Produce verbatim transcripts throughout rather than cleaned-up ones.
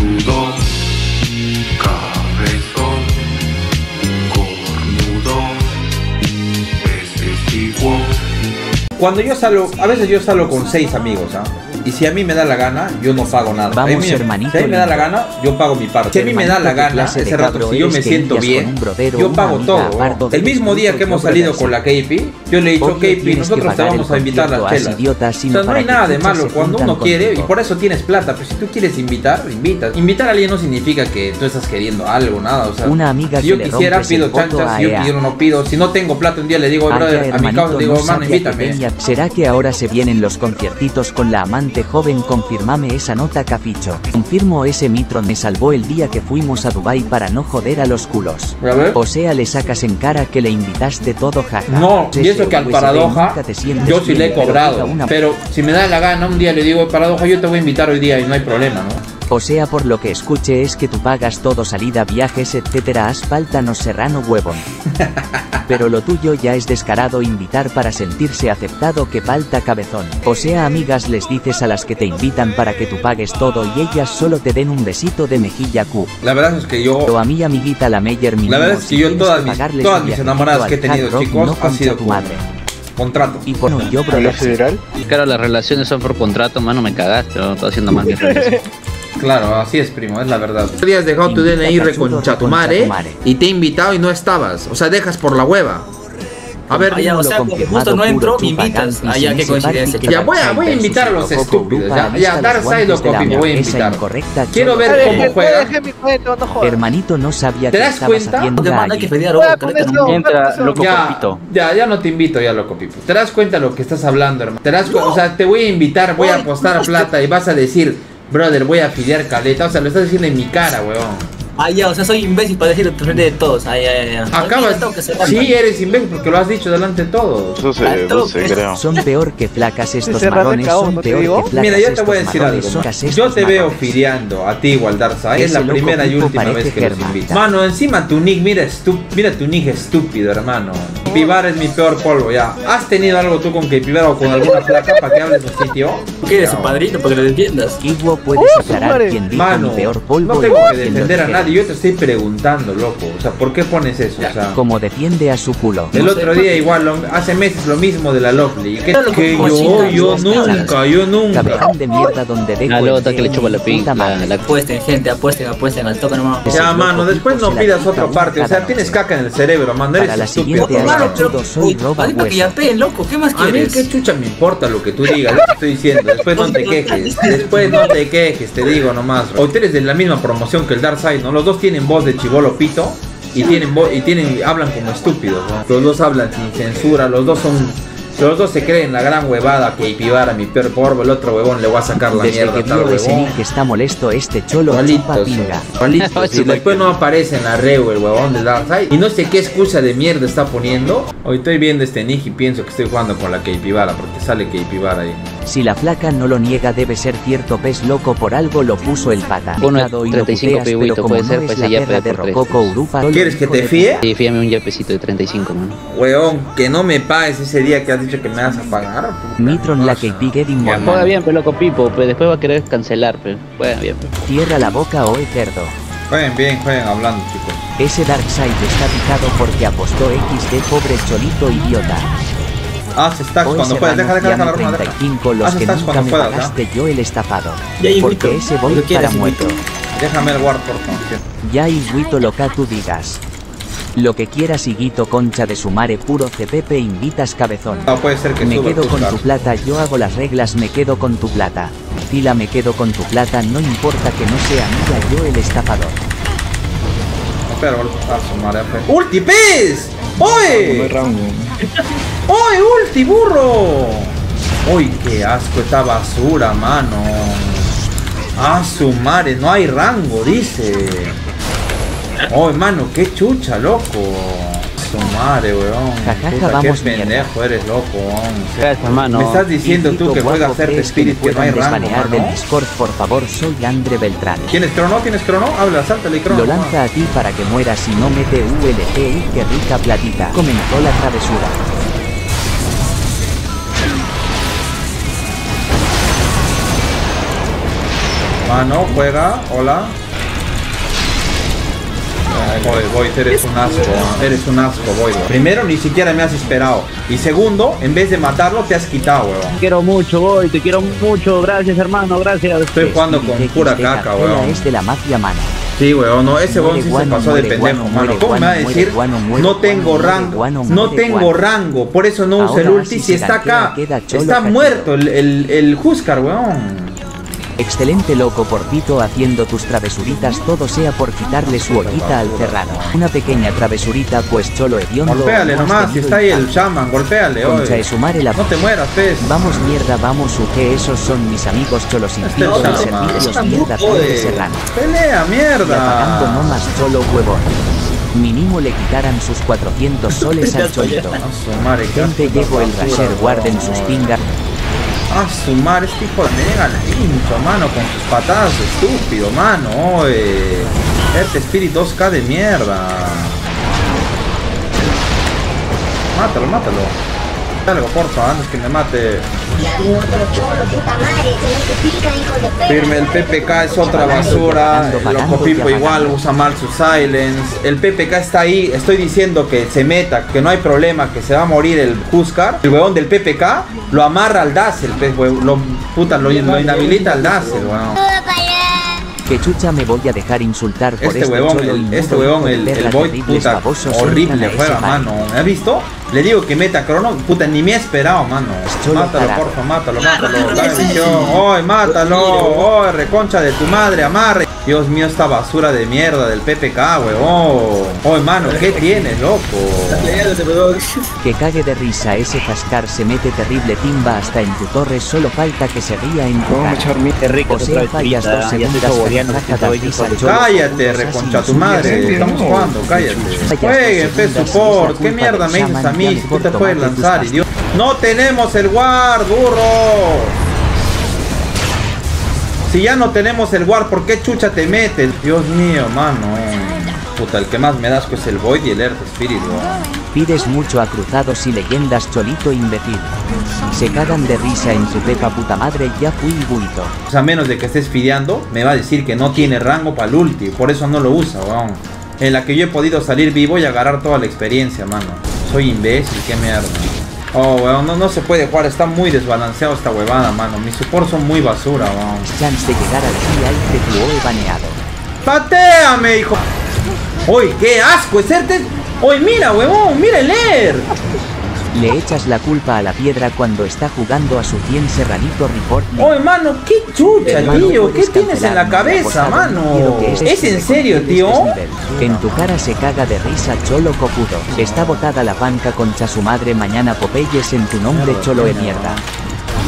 Cabezón, cabezón, cornudo, testigo. Cuando yo salgo, a veces yo salgo con seis amigos, ¿ah? Y si a mí me da la gana, yo no pago nada. Vamos, a mí, hermanito, si a mí me da la gana, yo pago mi parte. Si a mí me da la gana, ese rato, si yo me siento bien, brodero, yo pago todo. El mismo día que hemos salido con la K P, yo le he dicho, K P, nosotros te vamos a invitar a las chelas. O sea, no hay nada de malo cuando uno quiere, y por eso tienes plata. Pero si tú quieres invitar, invitas. Invitar a alguien no significa que tú estás queriendo algo, nada. O sea, una amiga, si yo quisiera, pido chanchas. Si yo quiero, no pido. Si no tengo plata, un día le digo, brother, a mi causa, digo, hermano, invítame. ¿Será que ahora se vienen los conciertitos con la amante? Joven, confirmame esa nota, capicho. Confirmo, ese mitron me salvó el día que fuimos a Dubai para no joder a los culos. ¿A o sea, le sacas en cara que le invitaste todo, jaja? No, y eso que al Paradoja yo sí le he cobrado, una... pero si me da la gana un día le digo, Paradoja, yo te voy a invitar hoy día y no hay problema, ¿no? O sea, por lo que escuché es que tú pagas todo, salida, viajes, etcétera. Asfáltanos, serrano, huevón. Pero lo tuyo ya es descarado, invitar para sentirse aceptado, que falta, cabezón. O sea, amigas les dices a las que te invitan para que tú pagues todo y ellas solo te den un besito de mejilla, Q. La verdad es que yo... Pero a mi amiguita la Meyer, mi... La verdad es que yo todas mis, todas mis enamoradas que he tenido, chicos, no ha sido tu madre. Contrato. Y bueno, yo, bro, federal. Claro, las relaciones son por contrato, mano, me cagaste, no estoy haciendo más que feliz. Claro, así es, primo, es la verdad. Tú habías dejado tu D N I reconcha tu madre y te he invitado y no estabas. O sea, dejas por la hueva. A ver, Allá, o sea, como justo no entró, me invitas. Allá, qué coincidencia. Ya, voy a, voy a invitar a los estúpidos. Ya, ya Darkseid lo copy, me voy a invitar. Quiero ver cómo juega. Hermanito, no sabía que estabas haciendo. ¿Te das cuenta? Que pedía loco, ya, ya no te invito, ya, loco, pipo. ¿Te das cuenta lo que estás hablando, hermano? ¿Te das cuenta? O sea, te voy a invitar, voy a apostar a plata y vas a decir, brother, voy a afiliar caleta. O sea, lo estás diciendo en mi cara, weón. Ah, ya, o sea, soy imbécil para decirlo delante de todos. Ay, ay, ay. Acabas. Sí, eres imbécil porque lo has dicho delante de todos. No sé, no sé, creo. Son peor que flacas estos marrones. Son peor que flacas. Mira, yo te voy a decir algo. Yo te veo filiando a ti, Darkseid. Es la primera y última vez que los invito. Mano, encima tu nick, mira, mira tu nick estúpido, hermano. Pibar es mi peor polvo, ya. ¿Has tenido algo tú con que Pibar o con alguna flaca para que hables así, tío? ¿Qué eres, padrino, para que lo entiendas? Igual puedes aclarar quién dijo mi peor polvo. No tengo que defender a nadie. Yo te estoy preguntando, loco. O sea, ¿por qué pones eso? O sea, como defiende a su culo. El otro día igual, lo, hace meses lo mismo de la Lovely. Que, que yo, yo nunca, yo nunca. Cabezón de mierda donde dejo. Ah, luego que le chupa la pinta. Apuesten, gente, apuesten, apuesten al toque nomás. Ya, mano, después no pidas otra parte. O sea, tienes caca en el cerebro, mano. Eres estúpido. Para que ya peen, loco. ¿Qué más quieres? A mí qué chucha me importa lo que tú digas, lo que estoy diciendo. Después no te quejes. Después no te quejes, te digo nomás. O tú eres de la misma promoción que el Darkseid, ¿no? Los dos tienen voz de chibolo pito y tienen voz y tienen hablan como estúpidos, ¿no? Los dos hablan sin censura, los dos son... Los dos se creen la gran huevada que Pibara, mi peor porbo, el otro huevón le voy a sacar la desde mierda. Desde que ese nick que está molesto este cholo chupa pinga. Si después no aparece en la reu el huevón de Darkseid y no sé qué excusa de mierda está poniendo. Hoy estoy viendo este nick y pienso que estoy jugando con la K P Vara porque sale K P Vara ahí. Si la flaca no lo niega debe ser cierto, pez loco, por algo lo puso el pata. Bueno, treinta y cinco pibuito puede ser, pues ya de Rococo Urupa. ¿Quieres que te fíe? Sí, fíame un yapecito de treinta y cinco, mano. Huevón, que no me pagues ese día que has dicho que me vas a pagar. Mitron, la que pique de inmortal. Juega bien, pero loco pipo, pero después va a querer cancelar, pero juega bien. Cierra la boca, hoy cerdo. Jueguen bien, jueguen hablando, chicos. Ese Darkseid está picado porque apostó equis de, pobre cholito idiota. Haz stacks cuando puedas, deja, deja, deja la runa, deja. Haz stacks cuando puedas, pagaste yo el estafado. Porque ese voy para muerto. Déjame el ward, por favor. Ya, Higuito, lo que tú digas. Lo que quieras, higuito, concha de su mare, puro C P P, invitas, cabezón. No puede ser que me quedo con tu plata, yo hago las reglas, me quedo con tu plata. Fila, me quedo con tu plata, no importa que no sea mía, yo el estafador. Espera, ¡ulti, pez! ¡Oye! ¡Oye, ulti, burro! ¡Oye, qué asco esta basura, mano! ¡A su mare, no hay rango, dice! Oh, hermano, qué chucha, loco. Su madre, weón. Puta, qué pendejo eres, loco. Hombre. Me estás diciendo tú que juegas Earth Spirit, que no hay rango, del Discord, por favor, soy Andre Beltrán. ¿Tienes trono? ¿Tienes trono? Habla, sáltale, crono. Lo lanza a ti para que mueras y no mete U L T y qué rica platita. Comenzó la travesura. Va, no, juega, hola. Voy, voy, eres un asco, eres un asco, voy. Primero, ni siquiera me has esperado. Y segundo, en vez de matarlo, te has quitado, weón. Te quiero mucho, voy, te quiero mucho. Gracias, hermano, gracias. Estoy jugando con pura caca, weón. Es de la mafia, mano. Sí, weón, no, ese weón sí se pasó de pendejo, mano. ¿Cómo me va a decir? No tengo rango, no tengo rango, por eso no uso el ulti. Si está acá, está muerto el Huskar, weón. Excelente loco portito haciendo tus travesuritas, todo sea por quitarle su ollita al Serrano. Una pequeña travesurita pues cholo hediondo. Golpéale nomás, si está ahí el shaman, golpéale. Concha de su madre la... No te mueras, pez. Vamos mierda, vamos su que esos son mis amigos cholos infinitos de servicios mierda de Serrano. Pelea mierda. Apagando no más cholo huevón. Mínimo le quitaran sus cuatrocientos soles al cholito. Gente llegó el rasher, guarden sus pingas. A sumar este hijo de nega al pincho, mano, con sus patadas, estúpido, mano. Eh. Este Spirit dos K de mierda. Mátalo, mátalo. Algo, porfa, antes que me mate. Firme, el P P K es otra basura. El loco Pipo igual usa mal su silence. El P P K está ahí. Estoy diciendo que se meta, que no hay problema, que se va a morir el Huskar. El huevón del P P K lo amarra al Dazzle. Lo, puta, lo, lo inhabilita al Dazzle, weón. Que chucha me voy a dejar insultar por este huevón, el, este huevón, el, el boy, puta, horrible juega, mano. ¿Me has visto? Le digo que meta crono, puta, ni me he esperado, mano. Mátalo, porfa, mátalo, mátalo. La bendición, oye, mátalo, oye, reconcha de tu madre, amarre. Dios mío, esta basura de mierda del P P K, weón. Oye, mano, ¿qué tienes, loco? Que cague de risa ese Huskar, se mete terrible timba hasta en tu torre, solo falta que se ría en tu cara. O sea, fallas dos segundas, cállate, reconcha tu madre, estamos jugando, cállate. Jueguen, fe support, qué mierda me dices a mí. Si tú te puedes lanzar, idiota. No tenemos el guard, burro. Si ya no tenemos el guard, ¿por qué chucha te metes? Dios mío, mano. Puta, el que más me da asco es el Void y el Earth Spirit, ¿no? Pides mucho a cruzados y leyendas, cholito imbécil. Se cagan de risa en su pepa, puta madre, ya fui buito. Pues a menos de que estés fideando, me va a decir que no tiene rango para el ulti, por eso no lo usa, weón. En la que yo he podido salir vivo y agarrar toda la experiencia, mano. Soy imbécil, qué mierda. Oh, weón, no, no se puede jugar, está muy desbalanceado esta huevada, mano. Mis supports son muy basura, weón. Chance de llegar al día y te tuvo baneado. ¡Pateame, hijo! ¡Uy, qué asco! ¡Es Erte! ¡Uy, mira, huevón! ¡Mira el Air! Le echas la culpa a la piedra cuando está jugando a su cien serranito report. Oh, hermano, qué chucha, tío. ¿Qué tienes en la cabeza, mano? ¿Es en serio, tío? En tu cara se caga de risa, cholo copudo. Está botada la banca, concha su madre. Mañana Popeyes en tu nombre, cholo de mierda.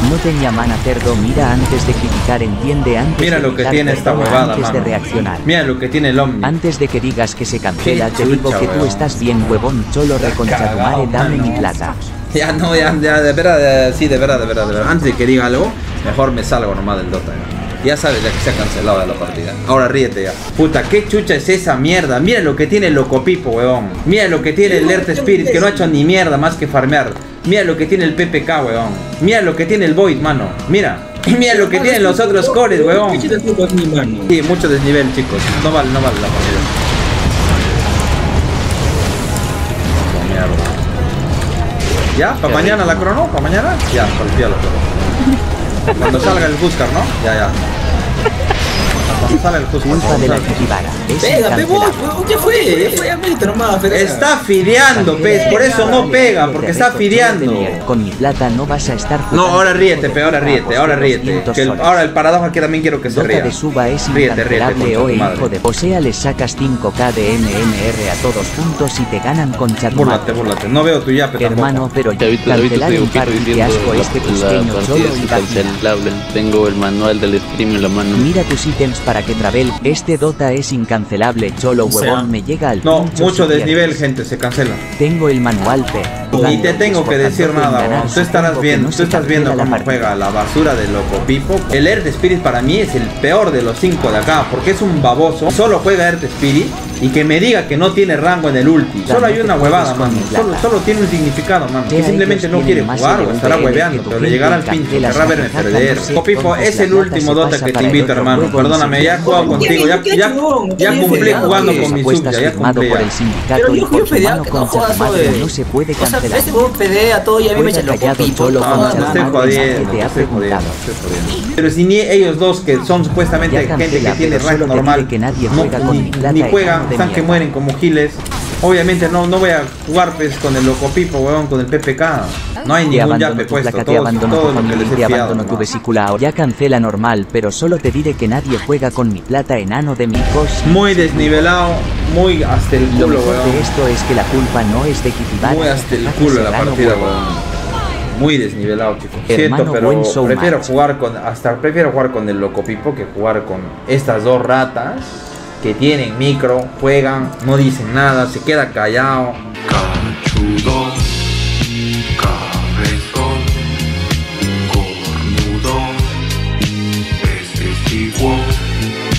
No tenía mana, cerdo. Mira, antes de criticar, entiende. Antes mira de lo que tiene esta huevada, antes mano. De reaccionar. Mira lo que tiene el hombre. Antes de que digas que se cancela, te digo que huevón. Tú estás bien, huevón. Cholo, reconchatumare, dame mi plata. Ya no, ya, ya de verdad, de, sí, de verdad, de verdad, de verdad. Antes de que diga algo, mejor me salgo nomás del Dota. Ya, ya sabes, ya que se ha cancelado de la partida. Ahora ríete ya. Puta, qué chucha es esa mierda. Mira lo que tiene el loco Pipo, huevón. Mira lo que tiene el Earth Spirit, que no ha hecho ni mierda más que farmear. Mira lo que tiene el P P K, weón. Mira lo que tiene el Void, mano. Mira. Y mira lo que tienen los otros cores, weón. Sí, mucho desnivel, chicos. No vale, no vale la partida. ¿Ya? ¿Para mañana la crono? ¿Para mañana? Ya, para el pialo, pero. Cuando salga el Huskar, ¿no? Ya, ya. Culpa de la Kikibara. Pega, pegó, ¿qué fue? Fue a mí, nomás. Está fideando, pez, por eso no pega, porque está fideando. Con mi plata no vas a estar. No, ahora ríete, pe, ahora ríete, ahora ríete. Que el, ahora el paradoja aquí también quiero que se ría. Ríete, ríete, o hijo de Posea le sacas cinco K de M M R a todos juntos y te ganan con chat. Búrlate, búrlate. No veo tu yape, hermano, pero yo cancelar un par de asco este pequeño solo y cancelable. Tengo el manual del stream en la mano. Mira tus ítems para que Travel, este Dota es incancelable, cholo huevón, me llega al... No, mucho desnivel, gente, se cancela. Tengo el manual P. Y te tengo que decir nada, ¿no? Tú estarás viendo, tú estás viendo cómo juega la basura de Loco Pipo. El Earth Spirit para mí es el peor de los cinco de acá, porque es un baboso. Solo juega Earth Spirit y que me diga que no tiene rango en el ulti. Solo hay una huevada, mano. Solo, solo tiene un significado, mano. Que simplemente no quiere jugar o estará hueveando, pero le llegará al pinche, querrá verme perder. Loco Pipo es el último Dota que te invito, hermano. Perdóname, ya he jugado contigo, ya, ya, ya cumplí jugando con mi sub, ya cumplí. Pero yo fui peleado que no jodas, no se puede cancelar. O sea, ese huevo pedea todo y a mí me echa Loco Pipo. No, no, no estoy jodiendo, no estoy jodiendo. Pero si ni ellos dos, que son supuestamente gente que tiene rango normal, ni juegan, están que mueren como giles. Obviamente no, no voy a jugar pues con el Loco Pipo, huevón, con el P P K. No hay ningún yape puesto, todos, todo lo que les he fiado, no. Tu vesícula ahora. Ya cancela normal, pero solo te diré que nadie juega con mi plata, enano de mi coche. Muy desnivelado, muy hasta el culo, huevón. Esto es que la culpa no es de Kitibar. Muy hasta el culo la partida, huevón. Muy desnivelado, chicos. Siento, pero prefiero jugar con, hasta prefiero jugar con el Loco Pipo que jugar con estas dos ratas. Que tienen micro, juegan, no dicen nada, se queda callado. Cachudo.